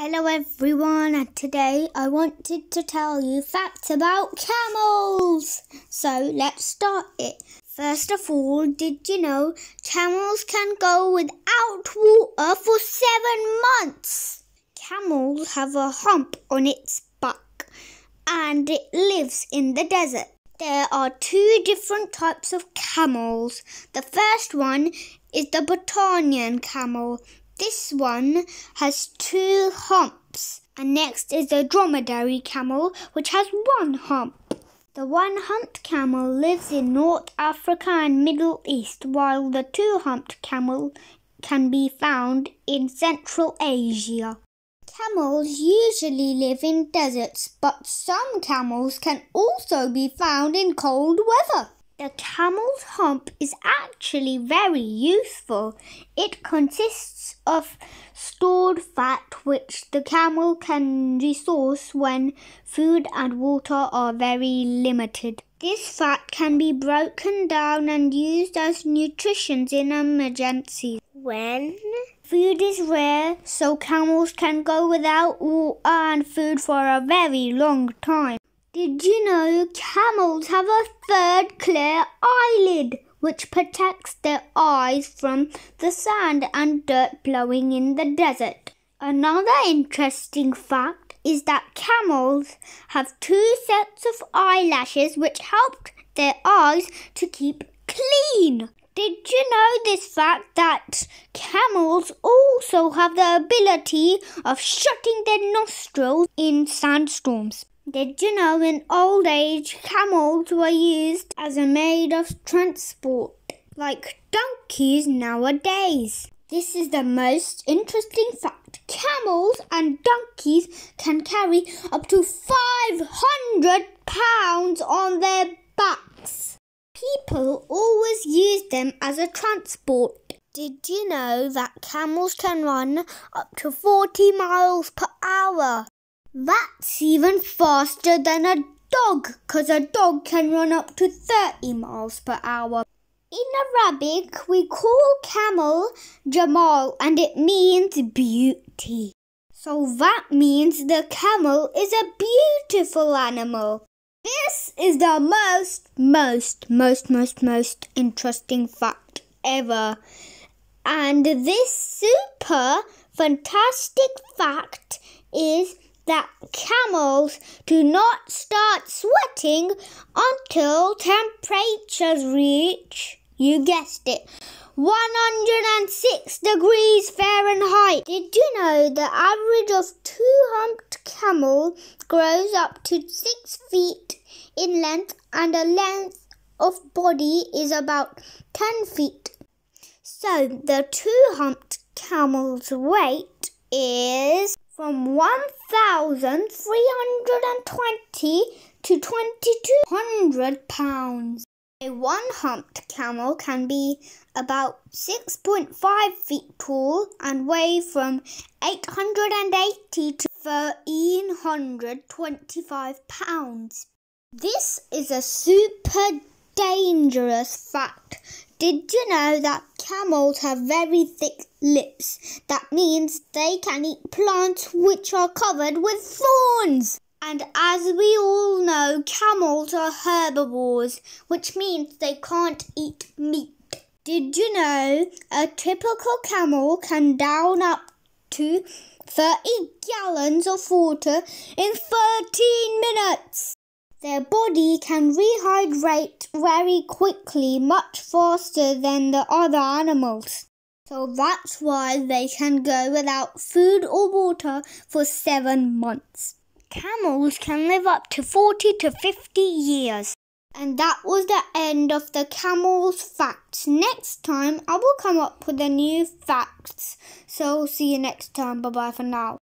Hello everyone, and today I wanted to tell you facts about camels. So let's start it. First of all, did you know camels can go without water for 7 months? Camels have a hump on its back and it lives in the desert. There are two different types of camels. The first one is the Bactrian camel. This one has two humps. And next is the dromedary camel, which has one hump. The one-humped camel lives in North Africa and Middle East, while the two-humped camel can be found in Central Asia. Camels usually live in deserts, but some camels can also be found in cold weather. The camel's hump is actually very useful. It consists of stored fat, which the camel can resource when food and water are very limited. This fat can be broken down and used as nutrition in emergencies. When food is rare, so camels can go without water and food for a very long time. Did you know camels have a third clear eyelid, which protects their eyes from the sand and dirt blowing in the desert? Another interesting fact is that camels have two sets of eyelashes which help their eyes to keep clean. Did you know this fact that camels also have the ability of shutting their nostrils in sandstorms? Did you know in old age camels were used as a mode of transport, like donkeys nowadays? This is the most interesting fact. Camels and donkeys can carry up to 500 pounds on their backs. People always use them as a transport. Did you know that camels can run up to 40 miles per hour? That's even faster than a dog, because a dog can run up to 30 miles per hour. In Arabic, we call camel Jamal, and it means beauty. So that means the camel is a beautiful animal. This is the most interesting fact ever. And this super fantastic fact is that camels do not start sweating until temperatures reach, you guessed it, 106 degrees Fahrenheit. Did you know the average of two-humped camel grows up to 6 feet in length, and the length of body is about 10 feet? So the two-humped camel's weight is from 1,320 to 2,200 pounds. A one-humped camel can be about 6.5 feet tall and weigh from 880 to 1,325 pounds. This is a super dangerous fact. Did you know that camels have very thick lips? That means they can eat plants which are covered with thorns. And as we all know, camels are herbivores, which means they can't eat meat. Did you know a typical camel can down up to 30 gallons of water in 13 minutes? Their body can rehydrate very quickly, much faster than the other animals. So that's why they can go without food or water for 7 months. Camels can live up to 40 to 50 years. And that was the end of the camels facts. Next time I will come up with the new facts. So see you next time. Bye bye for now.